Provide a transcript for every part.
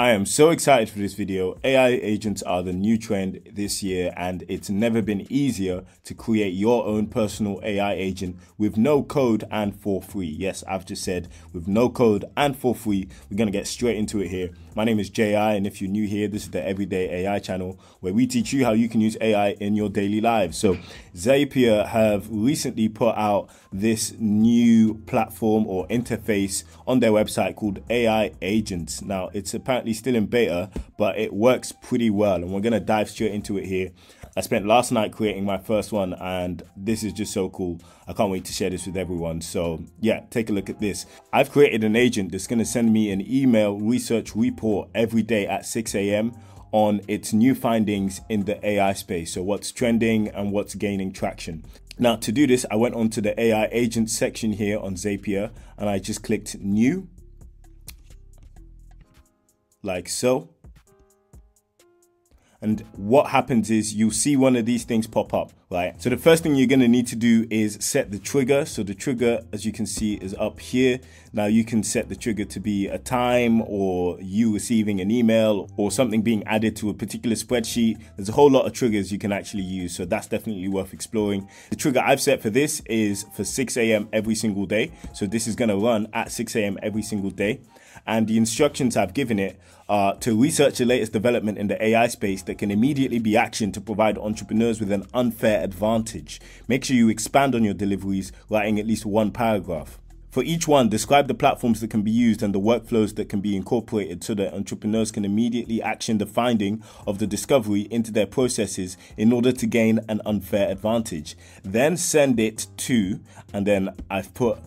I am so excited for this video. AI agents are the new trend this year, and it's never been easier to create your own personal AI agent with no code and for free. Yes, I've just said with no code and for free. We're going to get straight into it here. My name is JI, and if you're new here, this is the Everyday AI channel where we teach you how you can use AI in your daily lives. So Zapier have recently put out this new platform or interface on their website called AI agents. Now, it's apparently still in beta, but it works pretty well, and we're gonna dive straight into it here. I spent last night creating my first one, and this is just so cool. I can't wait to share this with everyone. So yeah, take a look at this. I've created an agent that's gonna send me an email research report every day at 6 a.m. on its new findings in the AI space, so what's trending and what's gaining traction. Now, to do this, I went onto the AI agent section here on Zapier, and I just clicked new, like so. And what happens is you'll see one of these things pop up, right? So the first thing you're going to need to do is set the trigger. So the trigger, as you can see, is up here. Now you can set the trigger to be a time, or you receiving an email, or something being added to a particular spreadsheet. There's a whole lot of triggers you can actually use, so that's definitely worth exploring. The trigger I've set for this is for 6 a.m. every single day. So this is going to run at 6 a.m. every single day. And the instructions I've given it are to research the latest development in the AI space that can immediately be actioned to provide entrepreneurs with an unfair advantage. Make sure you expand on your deliveries, writing at least one paragraph. For each one, describe the platforms that can be used and the workflows that can be incorporated so that entrepreneurs can immediately action the finding of the discovery into their processes in order to gain an unfair advantage. Then send it to, and then I've put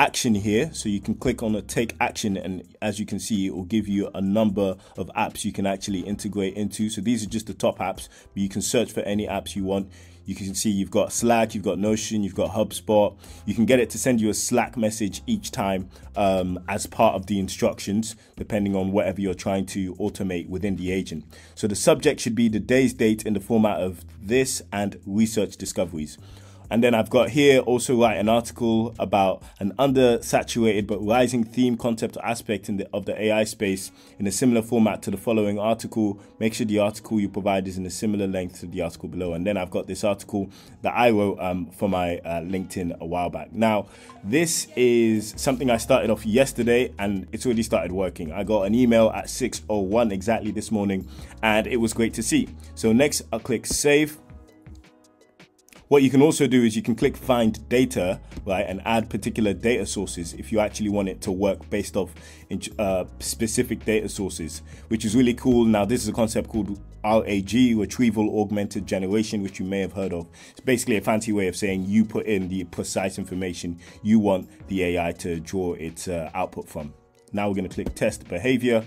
action here, so you can click on a take action, and as you can see, it will give you a number of apps you can actually integrate into. So these are just the top apps, but you can search for any apps you want. You can see you've got Slack, you've got Notion, you've got HubSpot. You can get it to send you a Slack message each time as part of the instructions, depending on whatever you're trying to automate within the agent. So the subject should be the day's date in the format of this and research discoveries. And then I've got here also write an article about an undersaturated but rising theme, concept, or aspect of the AI space in a similar format to the following article. Make sure the article you provide is in a similar length to the article below. And then I've got this article that I wrote for my LinkedIn a while back. Now, this is something I started off yesterday, and it's already started working. I got an email at 6:01 exactly this morning, and it was great to see. So next, I'll click save. What you can also do is you can click find data, right, and add particular data sources if you actually want it to work based off specific data sources, which is really cool. Now, this is a concept called RAG, Retrieval Augmented Generation, which you may have heard of. It's basically a fancy way of saying you put in the precise information you want the AI to draw its output from. Now we're going to click test behavior.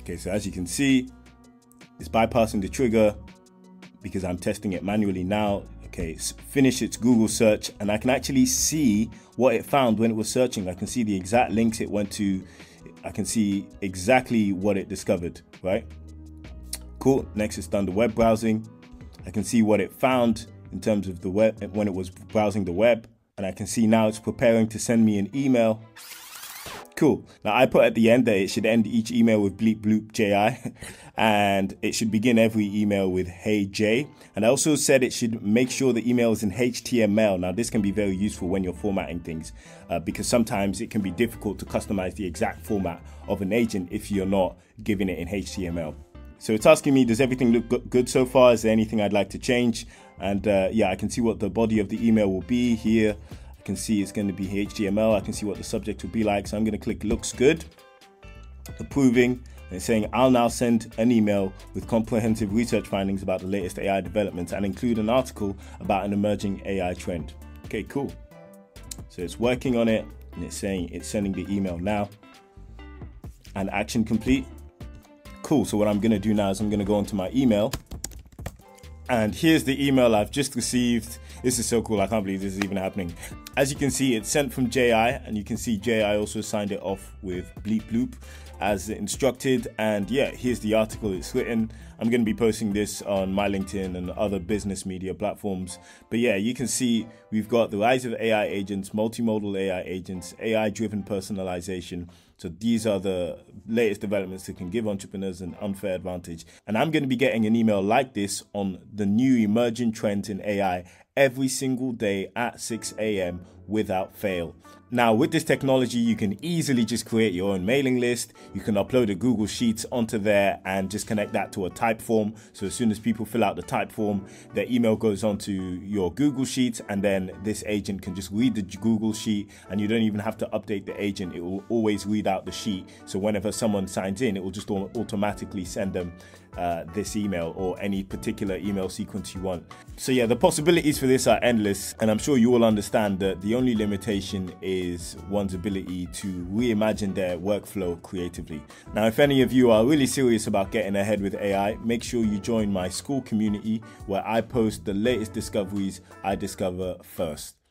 Okay, so as you can see, it's bypassing the trigger because I'm testing it manually now. Okay, it's finished its Google search, and I can actually see what it found when it was searching. I can see the exact links it went to. I can see exactly what it discovered, right? Cool, next it's done the web browsing. I can see what it found in terms of the web when it was browsing the web, and I can see now it's preparing to send me an email. Cool. Now, I put at the end that it should end each email with bleep bloop JI, and it should begin every email with hey J. And I also said it should make sure the email is in HTML. Now, this can be very useful when you're formatting things because sometimes it can be difficult to customize the exact format of an agent if you're not giving it in HTML. So it's asking me, does everything look good so far? Is there anything I'd like to change? And yeah, I can see what the body of the email will be here. Can see it's going to be HTML. I can see what the subject will be like, so I'm going to click looks good, approving, and it's saying I'll now send an email with comprehensive research findings about the latest AI developments and include an article about an emerging AI trend. Okay, cool. So it's working on it, and it's saying it's sending the email now, and action complete. Cool. So what I'm going to do now is I'm going to go onto my email, and here's the email I've just received. This is so cool. I can't believe this is even happening. As you can see, it's sent from JI, and you can see JI also signed it off with bleep bloop as instructed. And yeah, here's the article it's written. I'm going to be posting this on my LinkedIn and other business media platforms. But yeah, you can see we've got the rise of AI agents, multimodal AI agents, AI-driven personalization, So these are the latest developments that can give entrepreneurs an unfair advantage. And I'm going to be getting an email like this on the new emerging trends in AI every single day at 6 a.m. without fail. Now, with this technology, you can easily just create your own mailing list. You can upload a Google Sheets onto there and just connect that to a Typeform. So as soon as people fill out the Typeform, their email goes onto your Google Sheets, and then this agent can just read the Google Sheet, and you don't even have to update the agent. It will always read out the sheet. So whenever someone signs in, it will just automatically send them this email or any particular email sequence you want. So yeah, the possibilities for this are endless, and I'm sure you all understand that the only limitation is one's ability to reimagine their workflow creatively. Now, if any of you are really serious about getting ahead with AI, make sure you join my school community where I post the latest discoveries I discover first.